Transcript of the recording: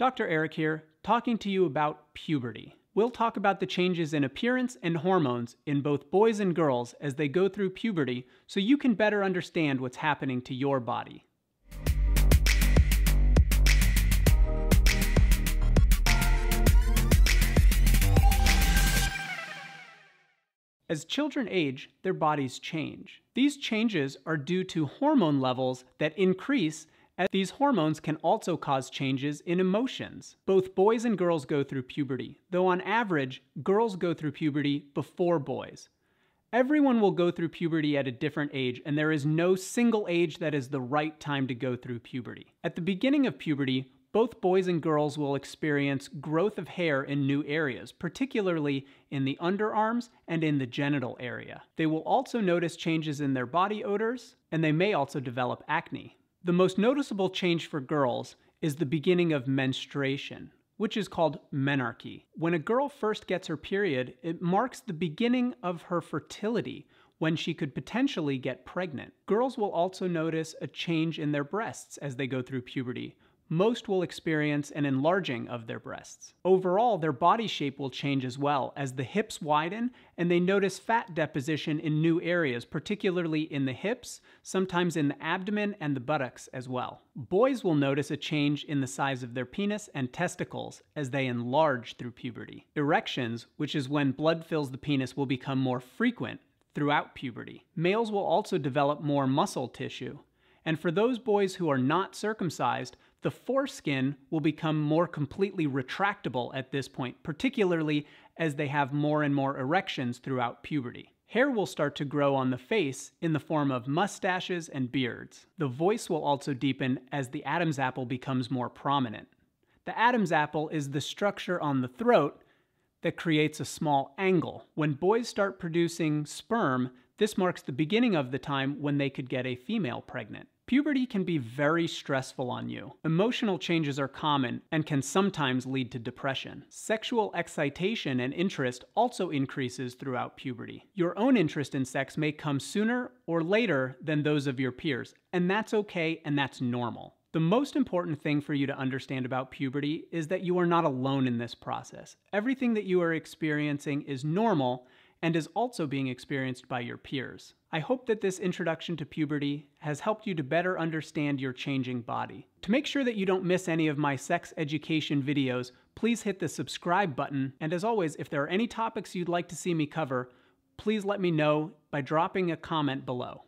Dr. Eric here, talking to you about puberty. We'll talk about the changes in appearance and hormones in both boys and girls as they go through puberty so you can better understand what's happening to your body. As children age, their bodies change. These changes are due to hormone levels that increase, as these hormones can also cause changes in emotions. Both boys and girls go through puberty, though on average, girls go through puberty before boys. Everyone will go through puberty at a different age, and there is no single age that is the right time to go through puberty. At the beginning of puberty, both boys and girls will experience growth of hair in new areas, particularly in the underarms and in the genital area. They will also notice changes in their body odors, and they may also develop acne. The most noticeable change for girls is the beginning of menstruation, which is called menarche. When a girl first gets her period, it marks the beginning of her fertility, when she could potentially get pregnant. Girls will also notice a change in their breasts as they go through puberty. Most will experience an enlarging of their breasts. Overall, their body shape will change as well, as the hips widen and they notice fat deposition in new areas, particularly in the hips, sometimes in the abdomen and the buttocks as well. Boys will notice a change in the size of their penis and testicles as they enlarge through puberty. Erections, which is when blood fills the penis, will become more frequent throughout puberty. Males will also develop more muscle tissue. And for those boys who are not circumcised, the foreskin will become more completely retractable at this point, particularly as they have more and more erections throughout puberty. Hair will start to grow on the face in the form of mustaches and beards. The voice will also deepen as the Adam's apple becomes more prominent. The Adam's apple is the structure on the throat that creates a small angle. When boys start producing sperm, this marks the beginning of the time when they could get a female pregnant. Puberty can be very stressful on you. Emotional changes are common and can sometimes lead to depression. Sexual excitation and interest also increases throughout puberty. Your own interest in sex may come sooner or later than those of your peers, and that's okay and that's normal. The most important thing for you to understand about puberty is that you are not alone in this process. Everything that you are experiencing is normal and is also being experienced by your peers. I hope that this introduction to puberty has helped you to better understand your changing body. To make sure that you don't miss any of my sex education videos, please hit the subscribe button. And as always, if there are any topics you'd like to see me cover, please let me know by dropping a comment below.